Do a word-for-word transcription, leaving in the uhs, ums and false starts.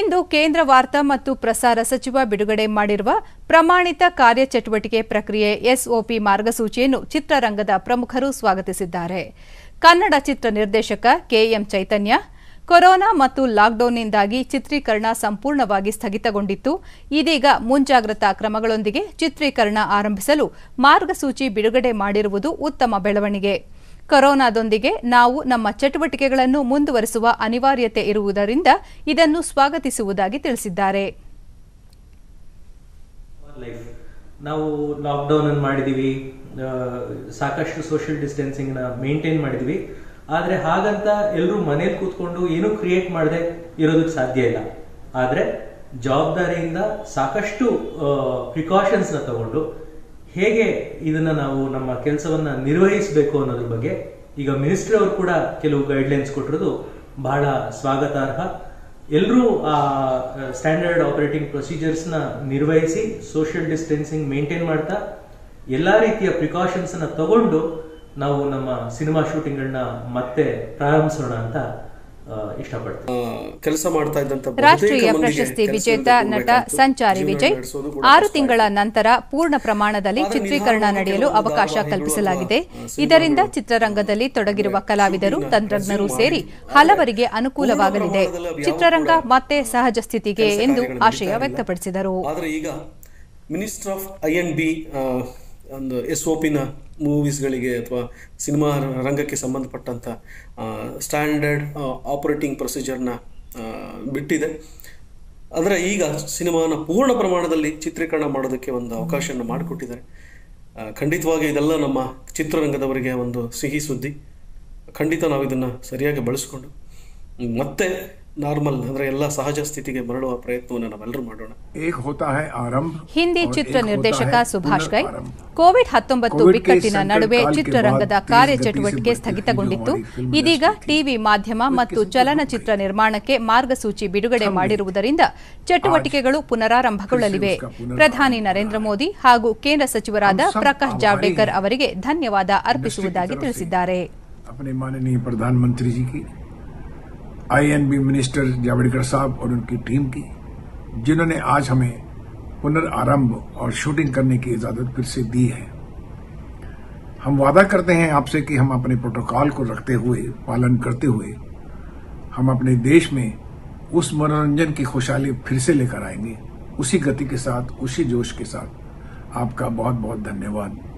ಇಂದು ಕೇಂದ್ರ ವಾರ್ತಾ ಮತ್ತು ಪ್ರಸಾರ ಸಚಿವ ಬಿಡುಗಡೆ ಮಾಡಿರುವ ಪ್ರಮಾಣಿತ ಕಾರ್ಯಚಟುವಟಿಕೆ ಪ್ರಕ್ರಿಯೆ ಎಸ್ ಓ ಪಿ ಮಾರ್ಗಸೂಚಿಯನ್ನು ಚಿತ್ರರಂಗದ ಪ್ರಮುಖರು ಸ್ವಾಗತಿಸಿದ್ದಾರೆ. ಕನ್ನಡ ಚಿತ್ರ ನಿರ್ದೇಶಕ ಕೆ ಎಂ ಚೈತನ್ಯ, ಕೊರೋನಾ ಮತ್ತು ಲಾಕ್ಡೌನ್ನಿಂದಾಗಿ ಚಿತ್ರೀಕರಣ ಸಂಪೂರ್ಣವಾಗಿ ಸ್ಥಗಿತಗೊಂಡಿತ್ತು. ಇದೀಗ ಮುಂಜಾಗ್ರತಾ ಕ್ರಮಗಳೊಂದಿಗೆ ಚಿತ್ರೀಕರಣ ಆರಂಭಿಸಲು ಮಾರ್ಗಸೂಚಿ ಬಿಡುಗಡೆ ಮಾಡಿರುವುದು ಉತ್ತಮ ಬೆಳವಣಿಗೆ. ಕೊರೋನಾದೊಂದಿಗೆ ನಾವು ನಮ್ಮ ಚಟುವಟಿಕೆಗಳನ್ನು ಮುಂದುವರಿಸುವ ಅನಿವಾರ್ಯತೆ ಇರುವುದರಿಂದ ಇದನ್ನು ಸ್ವಾಗತಿಸುವುದಾಗಿ ತಿಳಿಸಿದ್ದಾರೆ. ನಾವು ಲಾಕ್ಡೌನ್ ಅನ್ನು ಮಾಡಿದೀವಿ, ಸಾಕಷ್ಟು ಸೋಷಿಯಲ್ ಡಿಸ್ಟೆನ್ಸಿಂಗ್ ನ ಮೇಂಟೈನ್ ಮಾಡಿದೀವಿ. ಆದರೆ ಹಾಗಂತ ಎಲ್ಲರೂ ಮನೇಲಿ ಕೂತ್ಕೊಂಡು ಏನು ಕ್ರಿಯೇಟ್ ಮಾಡದೆ ಇರೋದಕ್ಕೆ ಸಾಧ್ಯ ಇಲ್ಲ. ಆದರೆ ಜವಾಬ್ದಾರಿಯಿಂದ ಸಾಕಷ್ಟು ಪ್ರಿಕಾಷನ್ಸ್ ನ ತಗೊಂಡು ಹೇಗೆ ಇದನ್ನ ನಾವು ನಮ್ಮ ಕೆಲಸವನ್ನ ನಿರ್ವಹಿಸಬೇಕು ಅನ್ನೋದ್ರ ಬಗ್ಗೆ ಈಗ ಮಿನಿಸ್ಟ್ರಿ ಅವರು ಕೂಡ ಕೆಲವು ಗೈಡ್ಲೈನ್ಸ್ ಕೊಟ್ಟಿರೋದು ಬಹಳ ಸ್ವಾಗತಾರ್ಹ. ಎಲ್ಲರೂ ಆ ಸ್ಟ್ಯಾಂಡರ್ಡ್ ಆಪರೇಟಿಂಗ್ ಪ್ರೊಸೀಜರ್ಸ್ ನ ನಿರ್ವಹಿಸಿ ಸೋಷಿಯಲ್ ಡಿಸ್ಟೆನ್ಸಿಂಗ್ ಮೇಂಟೈನ್ ಮಾಡ್ತಾ ಎಲ್ಲ ರೀತಿಯ ಪ್ರಿಕಾಷನ್ಸ್ ನ ತಗೊಂಡು ನಾವು ನಮ್ಮ ಸಿನಿಮಾ ಶೂಟಿಂಗ್ಗಳನ್ನ ಮತ್ತೆ ಪ್ರಾರಂಭಿಸೋಣ ಅಂತ ರಾಷ್ಟ್ರೀಯ ಪ್ರಶಸ್ತಿ ವಿಜೇತ ನಟ ಸಂಚಾರಿ ವಿಜಯ್ ಆರು ತಿಂಗಳ ನಂತರ ಪೂರ್ಣ ಪ್ರಮಾಣದಲ್ಲಿ ಚಿತ್ರೀಕರಣ ನಡೆಯಲು ಅವಕಾಶ ಕಲ್ಪಿಸಲಾಗಿದೆ. ಇದರಿಂದ ಚಿತ್ರರಂಗದಲ್ಲಿ ತೊಡಗಿರುವ ಕಲಾವಿದರು, ತಂತ್ರಜ್ಞರು ಸೇರಿ ಹಲವರಿಗೆ ಅನುಕೂಲವಾಗಲಿದೆ. ಚಿತ್ರರಂಗ ಮತ್ತೆ ಸಹಜ ಸ್ಥಿತಿಗೆ ಎಂದು ಆಶಯ ವ್ಯಕ್ತಪಡಿಸಿದರು. ಒಂದು ಎಸ್ ಓ ಪಿನ ಮೂವೀಸ್ಗಳಿಗೆ ಅಥವಾ ಸಿನಿಮಾ ರಂಗಕ್ಕೆ ಸಂಬಂಧಪಟ್ಟಂಥ ಸ್ಟ್ಯಾಂಡರ್ಡ್ ಆಪರೇಟಿಂಗ್ ಪ್ರೊಸೀಜರ್ನ ಬಿಟ್ಟಿದೆ. ಅಂದರೆ ಈಗ ಸಿನಿಮಾನ ಪೂರ್ಣ ಪ್ರಮಾಣದಲ್ಲಿ ಚಿತ್ರೀಕರಣ ಮಾಡೋದಕ್ಕೆ ಒಂದು ಅವಕಾಶವನ್ನು ಮಾಡಿಕೊಟ್ಟಿದ್ದಾರೆ. ಖಂಡಿತವಾಗಿ ಇದೆಲ್ಲ ನಮ್ಮ ಚಿತ್ರರಂಗದವರಿಗೆ ಒಂದು ಸಿಹಿ ಸುದ್ದಿ. ಖಂಡಿತ ನಾವು ಇದನ್ನು ಸರಿಯಾಗಿ ಬಳಸಿಕೊಂಡು ಮತ್ತೆ ಹಿಂದಿ ಚಿತ್ರ ನಿರ್ದೇಶಕ ಸುಭಾಷ್ ಘೈ, ಕೋವಿಡ್ ಹತ್ತೊಂಬತ್ತು ಬಿಕ್ಕಟ್ಟಿನ ನಡುವೆ ಚಿತ್ರರಂಗದ ಕಾರ್ಯಚಟುವಟಿಕೆ ಸ್ಥಗಿತಗೊಂಡಿತ್ತು. ಇದೀಗ ಟಿವಿ ಮಾಧ್ಯಮ ಮತ್ತು ಚಲನಚಿತ್ರ ನಿರ್ಮಾಣಕ್ಕೆ ಮಾರ್ಗಸೂಚಿ ಬಿಡುಗಡೆ ಮಾಡಿರುವುದರಿಂದ ಚಟುವಟಿಕೆಗಳು ಪುನರಾರಂಭಗೊಳ್ಳಲಿವೆ. ಪ್ರಧಾನಿ ನರೇಂದ್ರ ಮೋದಿ ಹಾಗೂ ಕೇಂದ್ರ ಸಚಿವರಾದ ಪ್ರಕಾಶ್ ಜಾವಡೇಕರ್ ಅವರಿಗೆ ಧನ್ಯವಾದ ಅರ್ಪಿಸುವುದಾಗಿ ತಿಳಿಸಿದ್ದಾರೆ. I N B minister Javadekar साहब और उनकी टीम की, जिन्होंने आज हमें पुनरारंभ और शूटिंग करने की इजाज़त फिर से दी है. हम वादा करते हैं आपसे कि हम अपने प्रोटोकॉल को रखते हुए, पालन करते हुए, हम अपने देश में उस मनोरंजन की खुशहाली फिर से लेकर आएंगे. उसी गति के साथ, उसी जोश के साथ. आपका बहुत बहुत धन्यवाद.